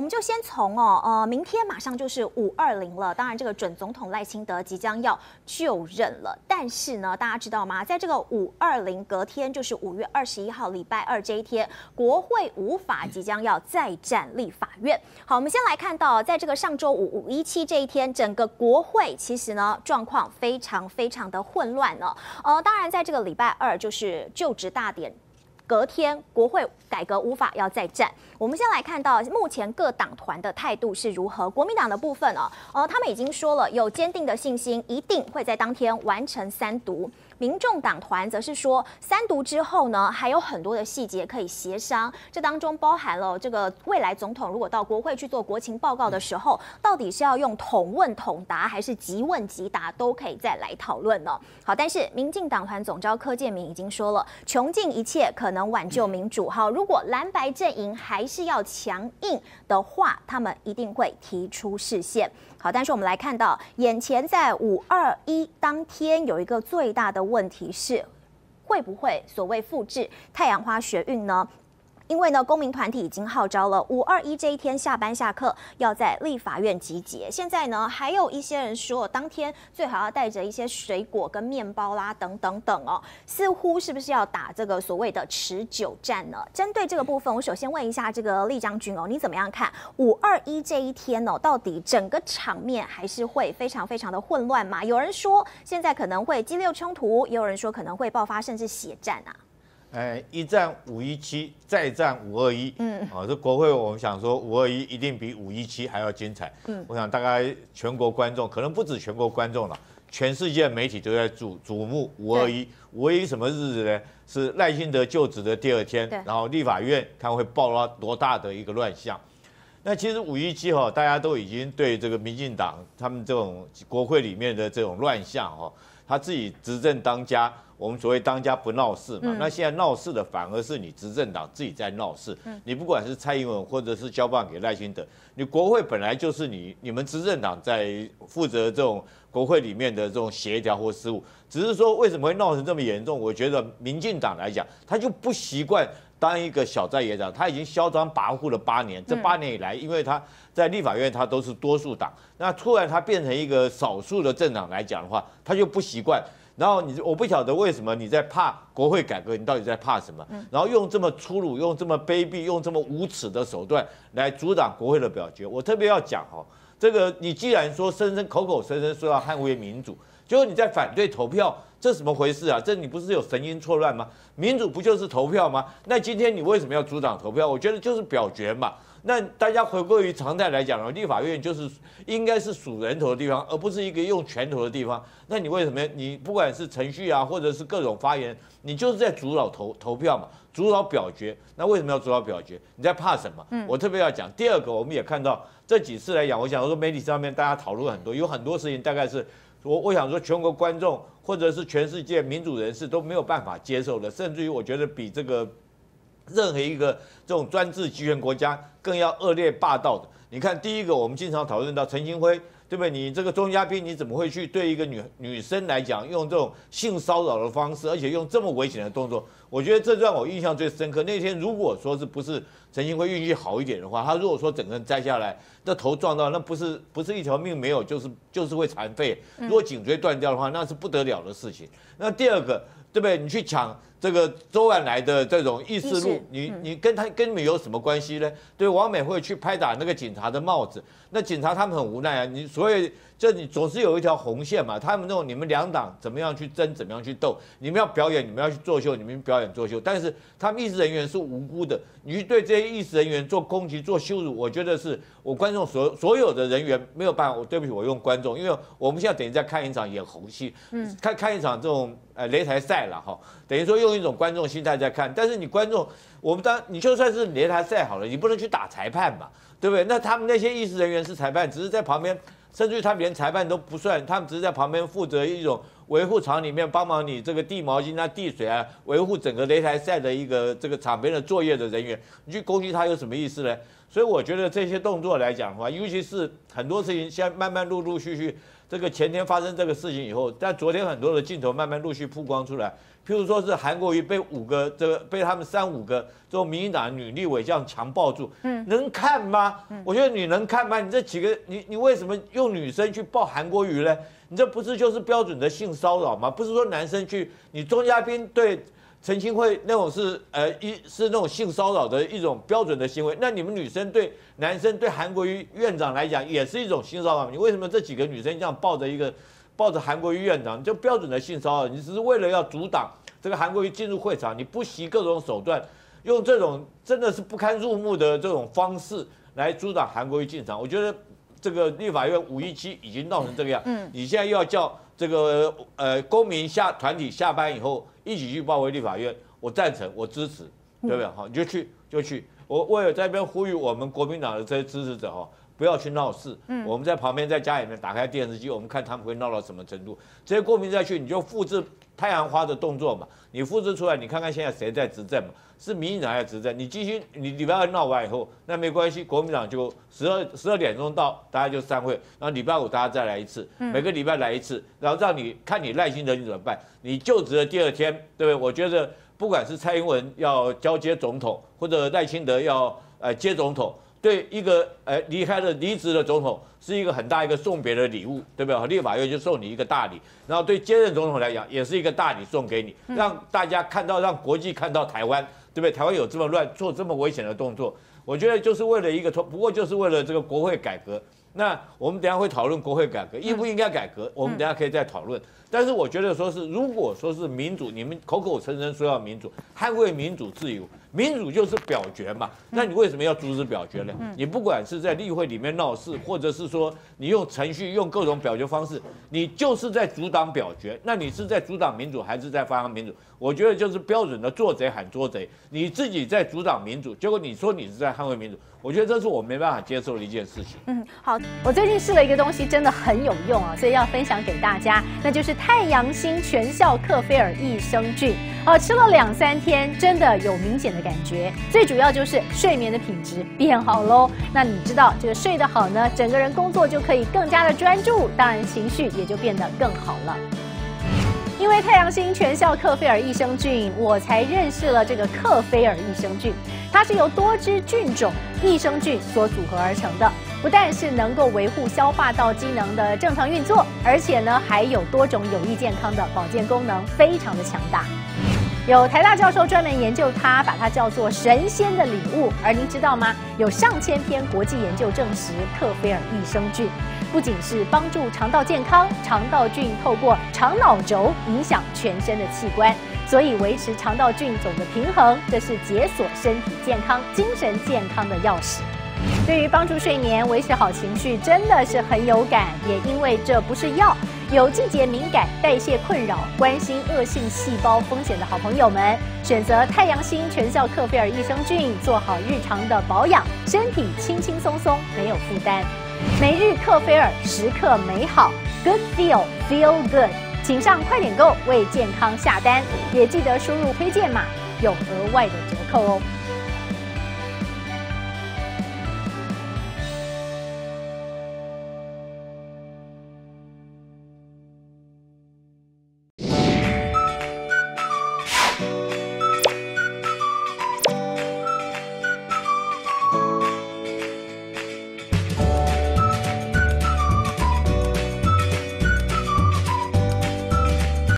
我们就先从明天马上就是520了，当然这个准总统赖清德即将要就任了，但是呢，大家知道吗？在这个520隔天就是5月21号礼拜二这一天，国会无法即将要再战立法院。好，我们先来看到，在这个上周五517这一天，整个国会其实呢状况非常的混乱呢。当然在这个礼拜二就是就职大典。 隔天，国会改革无法要再战。我们先来看到目前各党团的态度是如何。国民党的部分他们已经说了，有坚定的信心，一定会在当天完成3读。民众党团则是说，3读之后呢，还有很多的细节可以协商，这当中包含了这个未来总统如果到国会去做国情报告的时候，到底是要用统问统答还是即问即答，都可以再来讨论呢。好，但是民进党团总召柯建铭已经说了，穷尽一切可能 能挽救民主哈，如果蓝白阵营还是要强硬的话，他们一定会提出释宪。好，但是我们来看到，眼前在521当天有一个最大的问题是，会不会所谓复制太阳花学运呢？ 因为呢，公民团体已经号召了521这一天下班下课要在立法院集结。现在呢，还有一些人说当天最好要带着一些水果跟面包啦，等等似乎是不是要打这个所谓的持久战呢？针对这个部分，我首先问一下这个立彰君你怎么样看521这一天到底整个场面还是会非常的混乱吗？有人说现在可能会激烈冲突，也有人说可能会爆发甚至血战啊。 一战517，再战521，这国会我们想说521一定比517还要精彩，我想大概全国观众可能不止全国观众了，全世界媒体都在瞩目521。521什么日子呢？是赖清德就职的第二天，然后立法院看会爆发多大的一个乱象。那其实517大家都已经对这个民进党他们这种国会里面的这种乱象他自己执政当家。 我们所谓当家不闹事嘛，那现在闹事的反而是你执政党自己在闹事。你不管是蔡英文或者是交棒给赖清德，你国会本来就是你们执政党在负责这种国会里面的这种协调或事务。只是说为什么会闹成这么严重？我觉得民进党来讲，他就不习惯当一个小在野党，他已经嚣张跋扈了8年。这8年以来，因为他在立法院他都是多数党，那突然他变成一个少数的政党来讲的话，他就不习惯。 然后我不晓得为什么你在怕国会改革，你到底在怕什么？然后用这么粗鲁、用这么卑鄙、用这么无耻的手段来阻挡国会的表决。我特别要讲这个你既然说口口声声说要捍卫民主，结果你在反对投票，这什么回事啊？这你不是有神经错乱吗？民主不就是投票吗？那今天你为什么要阻挡投票？我觉得就是表决嘛。 那大家回归于常态来讲立法院就是应该是数人头的地方，而不是一个用拳头的地方。那你为什么你不管是程序啊，或者是各种发言，你就是在阻扰投票嘛，阻扰表决。那为什么要阻扰表决？你在怕什么？我特别要讲第二个，我们也看到这几次来讲，我想说媒体上面大家讨论很多，有很多事情大概是我想说全国观众或者是全世界民主人士都没有办法接受的，甚至于我觉得比这个。 任何一个这种专制集权国家更要恶劣霸道的。你看，第一个我们经常讨论到陈清辉，对不对？你这个钟嘉宾，你怎么会去对一个女生来讲用这种性骚扰的方式，而且用这么危险的动作？我觉得这让我印象最深刻。那天如果说是不是陈清辉运气好一点的话，他如果说整个人摘下来，那头撞到，那不是一条命没有，就是会残废。如果颈椎断掉的话，那是不得了的事情。那第二个，对不对？你去抢。 这个周万来的这种意识路，你跟你有什么关系呢？对，王美惠去拍打那个警察的帽子，那警察他们很无奈啊。你所以这你总是有一条红线嘛。他们那种你们两党怎么样去争，怎么样去斗，你们要表演，你们要去作秀，你们表演作秀。但是他们议事人员是无辜的，你去对这些议事人员做攻击、做羞辱，我觉得是我观众所有的人员没有办法。我对不起，我用观众，因为我们现在等于在看一场演红戏，看一场这种擂台赛了哈，等于说用。 用一种观众心态在看，但是你观众，我们你就算是擂台赛好了，你不能去打裁判嘛，对不对？那他们那些议事人员是裁判，只是在旁边，甚至于他们连裁判都不算，他们只是在旁边负责一种维护场里面帮忙你这个递毛巾啊、递水啊，维护整个擂台赛的一个这个场边的作业的人员，你去攻击他有什么意思呢？所以我觉得这些动作来讲的话，尤其是很多事情现在慢慢陆续，这个前天发生这个事情以后，但昨天很多的镜头慢慢陆续曝光出来，譬如说是韩国瑜被被他们3、5个这种民进党女立委这样强抱住，能看吗？我觉得你能看吗？你这几个你为什么用女生去抱韩国瑜呢？你这不是就是标准的性骚扰吗？不是说男生去你钟嘉宾对。 陈清慧那种是是那种性骚扰的一种标准的行为，那你们女生对男生对韩国瑜院长来讲也是一种性骚扰，你为什么这几个女生这样抱着韩国瑜院长，你就标准的性骚扰，你只是为了要阻挡这个韩国瑜进入会场，你不惜各种手段，用这种真的是不堪入目的这种方式来阻挡韩国瑜进场，我觉得这个立法院517已经闹成这个样，你现在又要叫。 这个公民团体下班以后一起去包围立法院，我赞成，我支持，对不对？好，你就去。我也在这边呼吁我们国民党的这些支持者哈，不要去闹事。我们在旁边在家里面打开电视机，我们看他们会闹到什么程度。这些公民再去，你就复制太阳花的动作嘛，你复制出来，你看看现在谁在执政嘛？是民进党在执政。你继续，你礼拜2闹完以后，那没关系，国民党就12点钟到，大家就散会，然后礼拜5大家再来一次，每个礼拜来一次，然后让你看你赖清德你怎么办。你就职的第2天，对不对？我觉得不管是蔡英文要交接总统，或者赖清德要接总统。 对一个离职的总统是一个很大一个送别的礼物，对不对？立法院就送你一个大礼，然后对接任总统来讲也是一个大礼送给你，让大家看到，让国际看到台湾，对不对？台湾有这么乱，做这么危险的动作，我觉得就是为了一个，不过就是为了这个国会改革。那我们等一下会讨论国会改革应不应该改革，我们等一下可以再讨论。但是我觉得说是，如果说是民主，你们口口声声说要民主，捍卫民主自由。 民主就是表决嘛，那你为什么要阻止表决呢？你不管是在立会里面闹事，或者是说你用程序、用各种表决方式，你就是在阻挡表决。那你是在阻挡民主，还是在发扬民主？我觉得就是标准的做贼喊捉贼，你自己在阻挡民主，结果你说你是在捍卫民主，我觉得这是我没办法接受的一件事情。好，我最近试了一个东西，真的很有用啊，所以要分享给大家，那就是太阳星全效克菲尔益生菌。哦，吃了2、3天，真的有明显的。 感觉最主要就是睡眠的品质变好喽。那你知道这个睡得好呢，整个人工作就可以更加的专注，当然情绪也就变得更好了。因为太阳星全效克菲尔益生菌，我才认识了这个克菲尔益生菌，它是由多支菌种益生菌所组合而成的。 不但是能够维护消化道机能的正常运作，而且呢还有多种有益健康的保健功能，非常的强大。有台大教授专门研究它，把它叫做“神仙的礼物”。而您知道吗？有上千篇国际研究证实，克菲尔益生菌不仅是帮助肠道健康，肠道菌透过肠脑轴影响全身的器官，所以维持肠道菌种的平衡，这是解锁身体健康、精神健康的钥匙。 对于帮助睡眠、维持好情绪，真的是很有感。也因为这不是药，有季节敏感、代谢困扰、关心恶性细胞风险的好朋友们，选择太阳星全效克菲尔益生菌，做好日常的保养，身体轻轻松松，没有负担。每日克菲尔，时刻美好 ，Good Feel Feel Good， 请上快点购为健康下单，也记得输入推荐码，有额外的折扣哦。